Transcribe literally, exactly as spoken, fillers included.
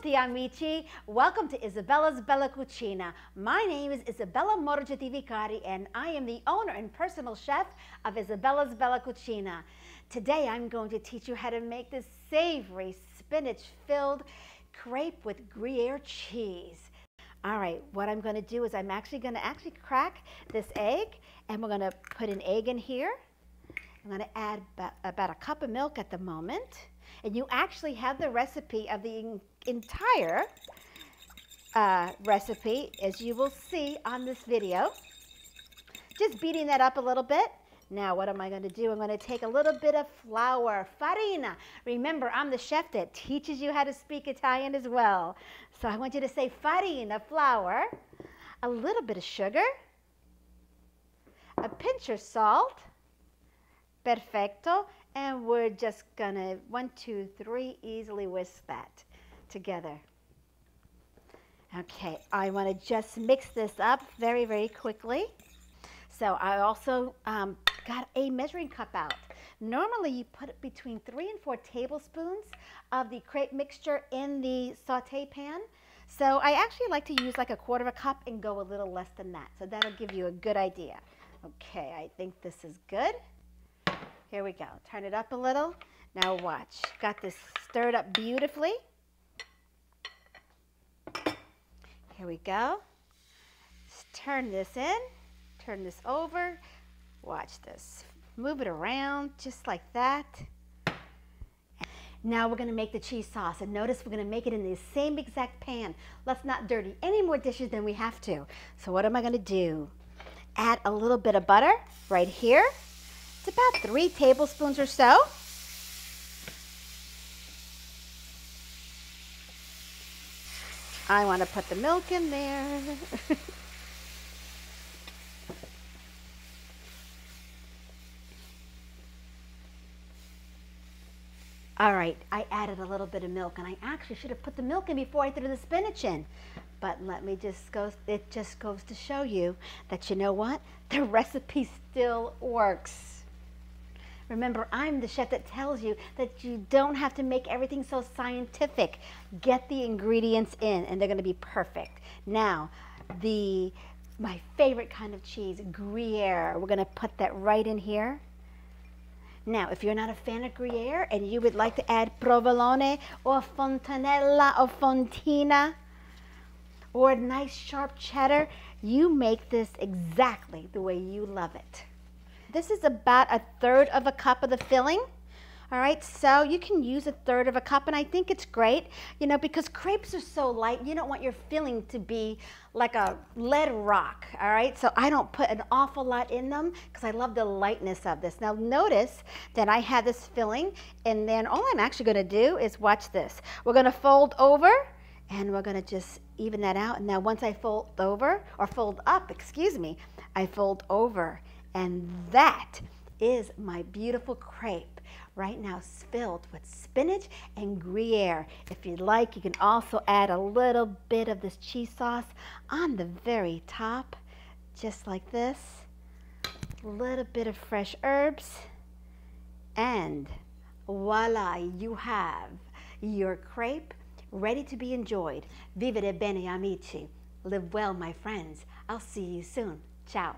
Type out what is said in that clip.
Benvenuti amici! Welcome to Isabella's Bella Cucina. My name is Isabella Morgia di Vicari and I am the owner and personal chef of Isabella's Bella Cucina. Today I'm going to teach you how to make this savory spinach-filled crepe with Gruyere cheese. All right, what I'm going to do is I'm actually going to actually crack this egg, and we're going to put an egg in here. I'm going to add about a cup of milk at the moment. And you actually have the recipe of the entire uh, recipe, as you will see on this video. Just beating that up a little bit. Now what am I going to do? I'm going to take a little bit of flour, farina. Remember, I'm the chef that teaches you how to speak Italian as well. So I want you to say farina, flour, a little bit of sugar, a pinch of salt, perfecto, and we're just gonna one, two, three, easily whisk that together. Okay, I want to just mix this up very, very quickly. So I also um, got a measuring cup out. Normally you put between three and four tablespoons of the crepe mixture in the saute pan. So I actually like to use like a quarter of a cup and go a little less than that. So that'll give you a good idea. Okay, I think this is good. Here we go. Turn it up a little. Now watch. Got this stirred up beautifully. Here we go. Just turn this in. Turn this over. Watch this. Move it around just like that. Now we're going to make the cheese sauce, and notice we're going to make it in the same exact pan. Let's not dirty any more dishes than we have to. So what am I going to do? Add a little bit of butter right here. It's about three tablespoons or so. I want to put the milk in there. All right, I added a little bit of milk, and I actually should have put the milk in before I threw the spinach in. But let me just go, it just goes to show you that, you know what? The recipe still works. Remember, I'm the chef that tells you that you don't have to make everything so scientific. Get the ingredients in, and they're going to be perfect. Now, the my favorite kind of cheese, Gruyere. We're going to put that right in here. Now, if you're not a fan of Gruyere and you would like to add provolone or fontanella or fontina or a nice sharp cheddar, you make this exactly the way you love it. This is about a third of a cup of the filling. All right, so you can use a third of a cup, and I think it's great, you know, because crepes are so light, you don't want your filling to be like a lead rock, all right? So I don't put an awful lot in them because I love the lightness of this. Now notice that I have this filling, and then all I'm actually gonna do is, watch this. We're gonna fold over, and we're gonna just even that out. And now once I fold over, or fold up, excuse me, I fold over. And that is my beautiful crepe right now, filled with spinach and Gruyere. If you'd like, you can also add a little bit of this cheese sauce on the very top, just like this. A little bit of fresh herbs, and voila, you have your crepe ready to be enjoyed. Vivere bene, amici. Live well, my friends. I'll see you soon. Ciao.